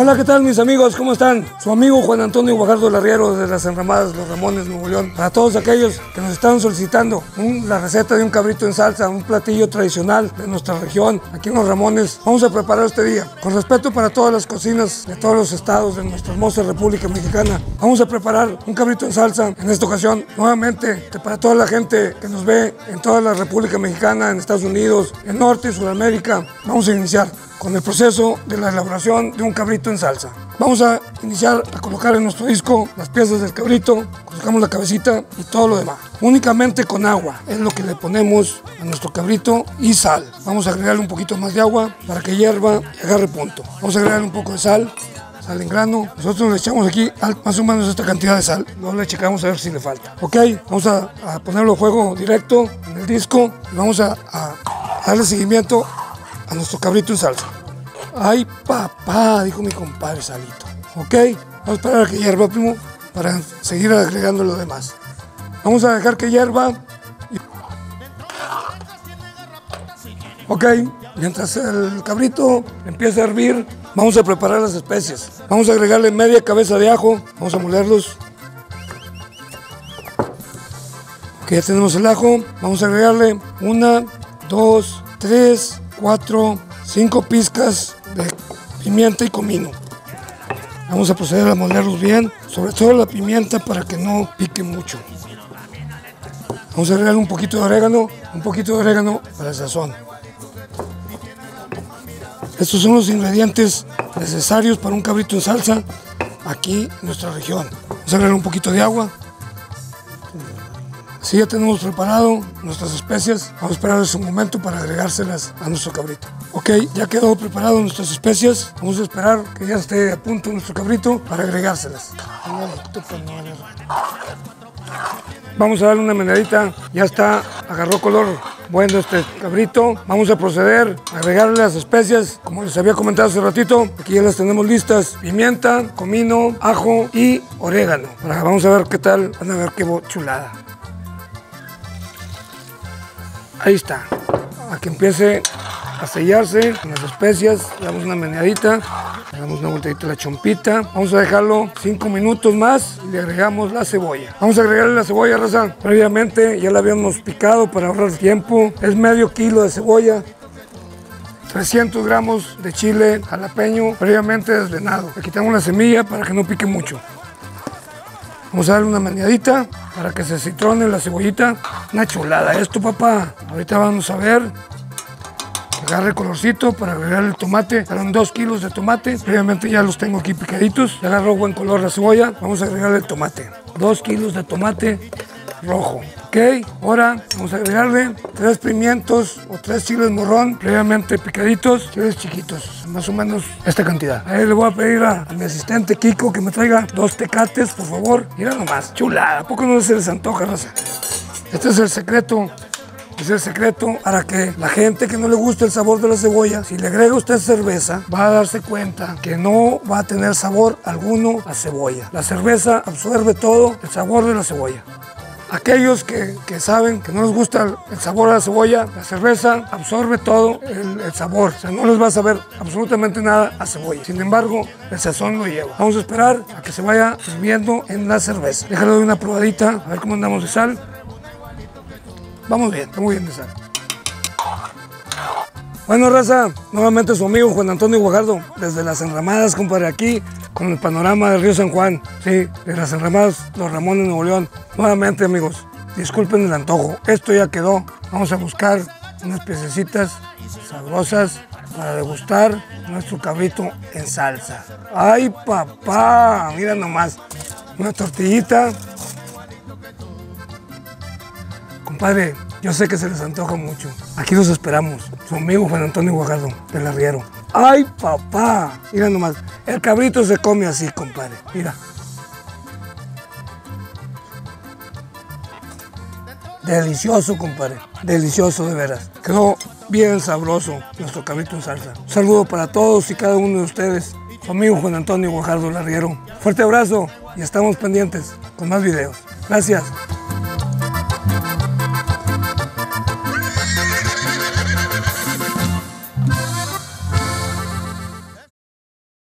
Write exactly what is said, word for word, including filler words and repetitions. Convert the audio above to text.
Hola, ¿qué tal mis amigos? ¿Cómo están? Su amigo Juan Antonio Guajardo, El Arriero de las Enramadas, Los Ramones, Nuevo León. Para todos aquellos que nos están solicitando un, la receta de un cabrito en salsa, un platillo tradicional de nuestra región, aquí en Los Ramones, vamos a preparar este día. Con respeto para todas las cocinas de todos los estados de nuestra hermosa República Mexicana, vamos a preparar un cabrito en salsa. En esta ocasión, nuevamente, para toda la gente que nos ve en toda la República Mexicana, en Estados Unidos, en Norte y Sudamérica, vamos a iniciar con el proceso de la elaboración de un cabrito en salsa. Vamos a iniciar a colocar en nuestro disco las piezas del cabrito, colocamos la cabecita y todo lo demás. Únicamente con agua es lo que le ponemos a nuestro cabrito y sal. Vamos a agregarle un poquito más de agua para que hierva y agarre punto. Vamos a agregarle un poco de sal, sal en grano. Nosotros le echamos aquí más o menos esta cantidad de sal. Luego le checamos a ver si le falta. Ok, vamos a, a ponerlo a fuego directo en el disco y vamos a, a darle seguimiento a nuestro cabrito en salsa. ¡Ay, papá!, dijo mi compadre Salito. Ok, vamos a esperar a que hierva, primo, para seguir agregando lo demás. Vamos a dejar que hierva. Ok, mientras el cabrito empieza a hervir, vamos a preparar las especias. Vamos a agregarle media cabeza de ajo, vamos a molerlos. Ok, ya tenemos el ajo, vamos a agregarle una, dos, tres, cuatro, cinco pizcas de pimienta y comino. Vamos a proceder a molerlos bien, sobre todo la pimienta para que no pique mucho. Vamos a agregar un poquito de orégano, un poquito de orégano para el sazón. Estos son los ingredientes necesarios para un cabrito en salsa aquí en nuestra región. Vamos a agregar un poquito de agua. Si ya tenemos preparado nuestras especias, vamos a esperar su momento para agregárselas a nuestro cabrito. Ok, ya quedó preparado nuestras especias, vamos a esperar que ya esté a punto nuestro cabrito para agregárselas. Vamos a darle una meneadita, ya está, agarró color bueno este cabrito. Vamos a proceder a agregarle las especias, como les había comentado hace ratito. Aquí ya las tenemos listas: pimienta, comino, ajo y orégano. Ahora vamos a ver qué tal, van a ver qué chulada. Ahí está, a que empiece a sellarse con las especias, le damos una meneadita, le damos una volteadita a la chompita. Vamos a dejarlo cinco minutos más y le agregamos la cebolla. Vamos a agregarle la cebolla, raza. Previamente ya la habíamos picado para ahorrar tiempo. Es medio kilo de cebolla, trescientos gramos de chile jalapeño previamente desvenado. Le quitamos la semilla para que no pique mucho. Vamos a darle una meneadita para que se citrone la cebollita. Una chulada esto, papá. Ahorita vamos a ver. Agarre el colorcito para agregar el tomate. Eran dos kilos de tomate. Previamente ya los tengo aquí picaditos. Ya agarró buen color la cebolla. Vamos a agregarle el tomate. Dos kilos de tomate rojo. Ok, ahora vamos a agregarle tres pimientos o tres chiles morrón previamente picaditos. Chiles chiquitos, más o menos esta cantidad. Ahí le voy a pedir a, a mi asistente Kiko que me traiga dos tecates, por favor. Mira nomás, chulada. ¿A poco no se les antoja, raza? Este es el secreto. Es el secreto para que la gente que no le gusta el sabor de la cebolla, si le agrega usted cerveza, va a darse cuenta que no va a tener sabor alguno a cebolla. La cerveza absorbe todo el sabor de la cebolla. Aquellos que, que saben que no les gusta el sabor a la cebolla, la cerveza absorbe todo el, el sabor. O sea, no les va a saber absolutamente nada a cebolla. Sin embargo, el sazón lo lleva. Vamos a esperar a que se vaya hirviendo en la cerveza. Déjale una probadita, a ver cómo andamos de sal. Vamos bien, está muy bien de sal. Bueno, raza, nuevamente su amigo Juan Antonio Guajardo, desde Las Enramadas, compadre, aquí, con el panorama del río San Juan, sí, de Las Enramadas, Los Ramones, Nuevo León. Nuevamente, amigos, disculpen el antojo, esto ya quedó. Vamos a buscar unas piececitas sabrosas para degustar nuestro cabrito en salsa. ¡Ay, papá! Mira nomás, una tortillita. Compadre, yo sé que se les antoja mucho. Aquí los esperamos. Su amigo Juan Antonio Guajardo, del Arriero. ¡Ay, papá! Mira nomás, el cabrito se come así, compadre. Mira. Delicioso, compadre. Delicioso, de veras. Quedó bien sabroso nuestro cabrito en salsa. Un saludo para todos y cada uno de ustedes. Su amigo Juan Antonio Guajardo, del Arriero. Fuerte abrazo y estamos pendientes con más videos. Gracias.